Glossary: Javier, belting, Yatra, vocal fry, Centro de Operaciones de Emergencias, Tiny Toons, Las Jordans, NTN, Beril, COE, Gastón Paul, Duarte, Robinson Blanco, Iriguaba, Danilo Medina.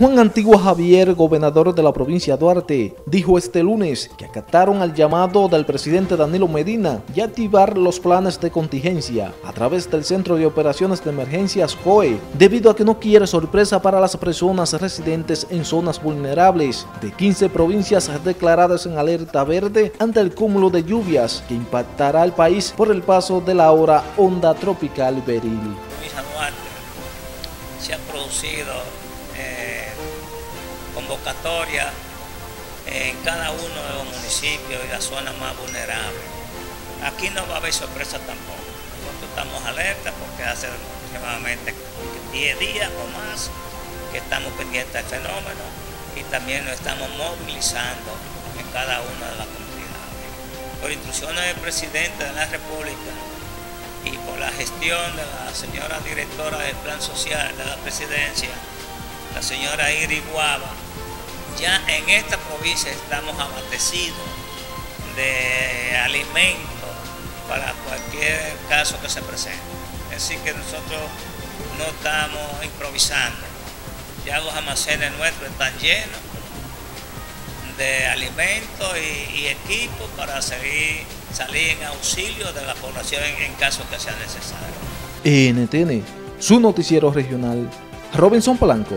Juan Antiguo Javier, gobernador de la provincia Duarte, dijo este lunes que acataron al llamado del presidente Danilo Medina y activar los planes de contingencia a través del Centro de Operaciones de Emergencias COE, debido a que no quiere sorpresa para las personas residentes en zonas vulnerables de 15 provincias declaradas en alerta verde ante el cúmulo de lluvias que impactará al país por el paso de la ahora onda tropical Beril. Se han producido convocatorias en cada uno de los municipios y las zonas más vulnerables. Aquí no va a haber sorpresa tampoco. Nosotros estamos alerta porque hace aproximadamente 10 días o más que estamos pendientes del fenómeno y también nos estamos movilizando en cada una de las comunidades. Por instrucciones del presidente de la República y por la gestión de la señora directora del Plan Social de la Presidencia, la señora Iriguaba, ya en esta provincia estamos abastecidos de alimentos para cualquier caso que se presente. Así que nosotros no estamos improvisando. Ya los almacenes nuestros están llenos de alimentos y equipos para salir en auxilio de la población en caso que sea necesario. NTN, su noticiero regional, Robinson Blanco.